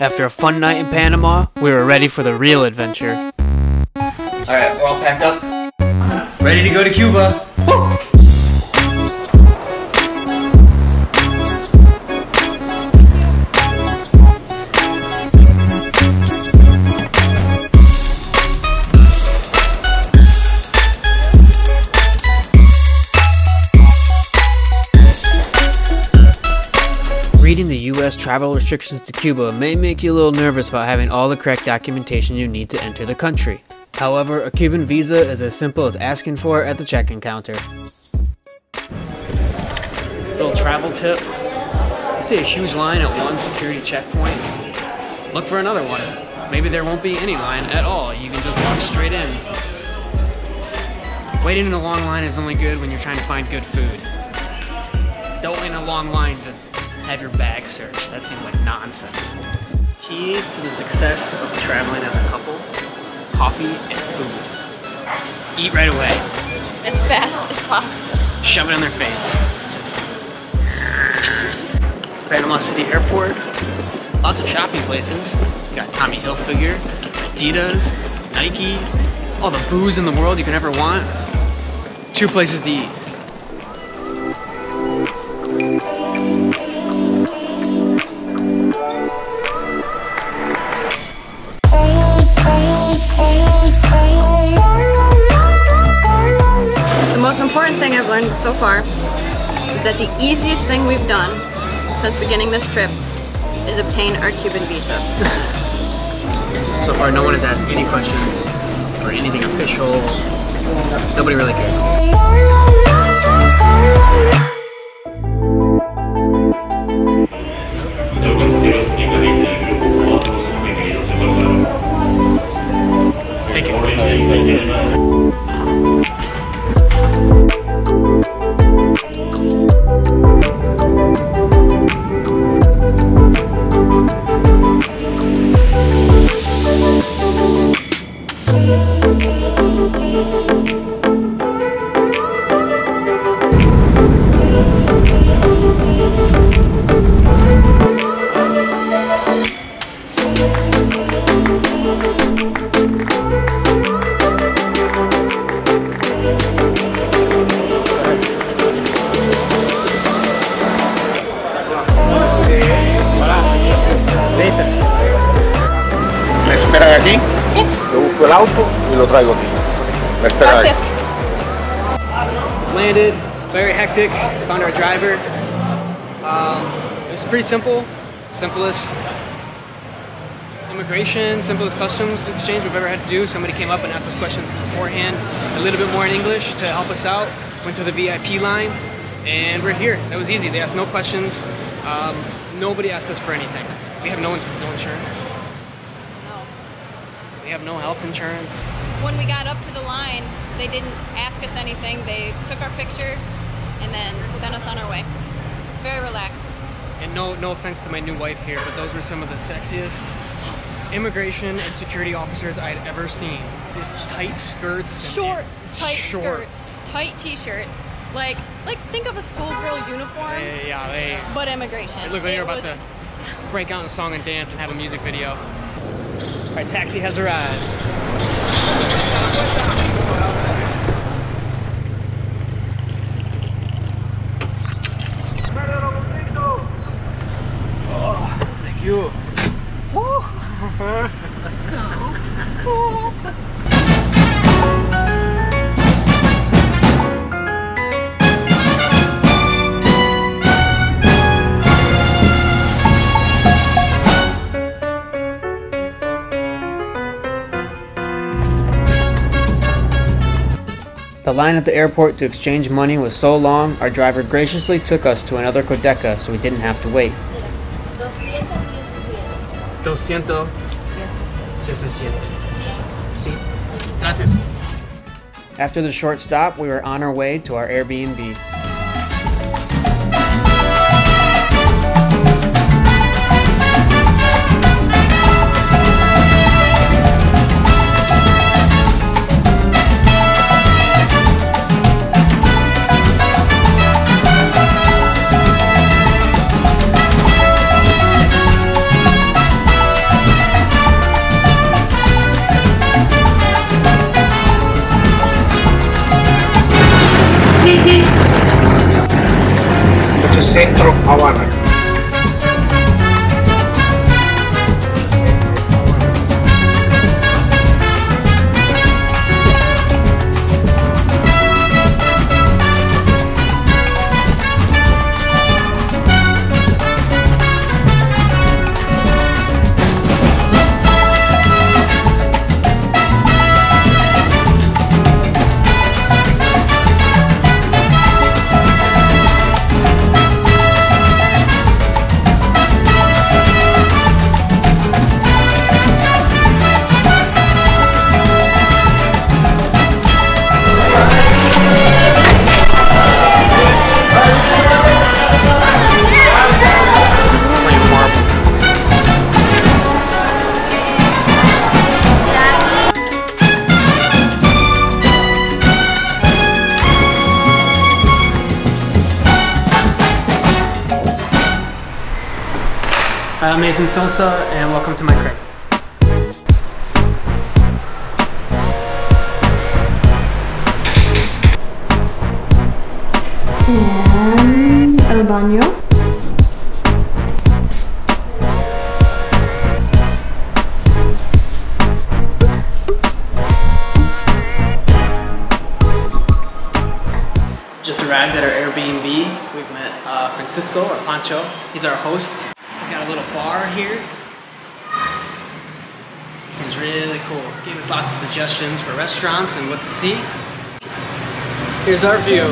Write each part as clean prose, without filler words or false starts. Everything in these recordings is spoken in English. After a fun night in Panama, we were ready for the real adventure. Alright, we're all packed up. Ready to go to Cuba. Woo! Reading the U.S. travel restrictions to Cuba may make you a little nervous about having all the correct documentation you need to enter the country. However, a Cuban visa is as simple as asking for it at the check-in counter. Little travel tip. I see a huge line at one security checkpoint. Look for another one. Maybe there won't be any line at all. You can just walk straight in. Waiting in a long line is only good when you're trying to find good food. Don't wait in a long line to have your bag searched. That seems like nonsense. Key to the success of traveling as a couple: coffee and food. Eat right away. As fast as possible. Shove it in their face. Just... Panama City Airport. Lots of shopping places. You got Tommy Hilfiger, Adidas, Nike, all the booze in the world you could ever want. Two places to eat. Thing I've learned so far is that the easiest thing we've done since beginning this trip is obtain our Cuban visa. So far, no one has asked any questions or anything official. Nobody really cares. Thank you. Landed, very hectic, found our driver. It was pretty simple, simplest immigration, simplest customs exchange we've ever had to do. Somebody came up and asked us questions beforehand, a little bit more in English to help us out. Went through the VIP line and we're here. That was easy, they asked no questions. Nobody asked us for anything. We have no insurance. We have no health insurance. When we got up to the line, they didn't ask us anything. They took our picture and then sent us on our way. Very relaxed. And no offense to my new wife here, but those were some of the sexiest immigration and security officers I'd ever seen. These tight skirts. Short, tight skirts. Tight t-shirts. Like think of a schoolgirl uniform. Yeah, but immigration. It looked like they were about to break out in a song and dance and have a music video. All right, taxi has arrived. Oh, thank you. Woo! So cool. The line at the airport to exchange money was so long, our driver graciously took us to another Cadeca so we didn't have to wait. 217. Gracias. After the short stop, we were on our way to our Airbnb. to Centro Havana. I'm Nathan Sosa, and welcome to my crib. And el baño. Just arrived at our Airbnb. We've met Francisco, or Pancho. He's our host. Got a little bar here. This is really cool. Gave us lots of suggestions for restaurants and what to see. Here's our view.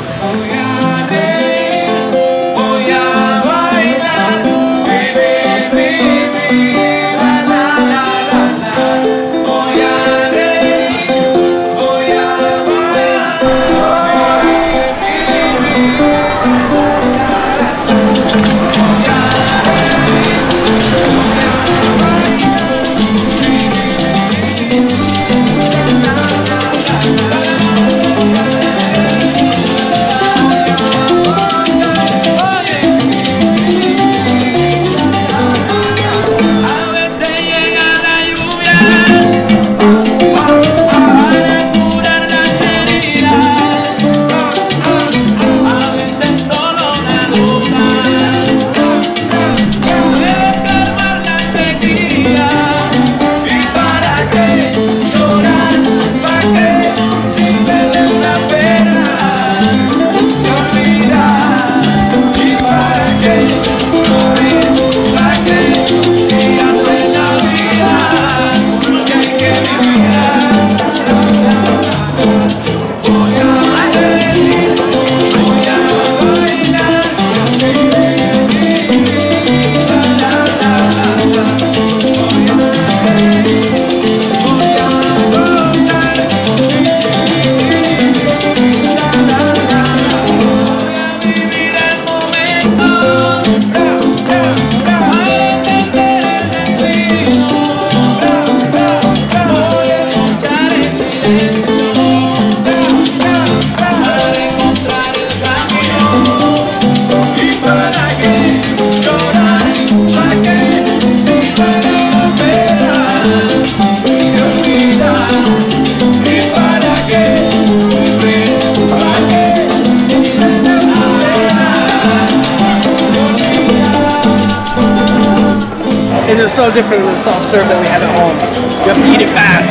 This is so different than the self-serve that we had at home. You have to eat it fast.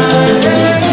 It's melting. Yeah.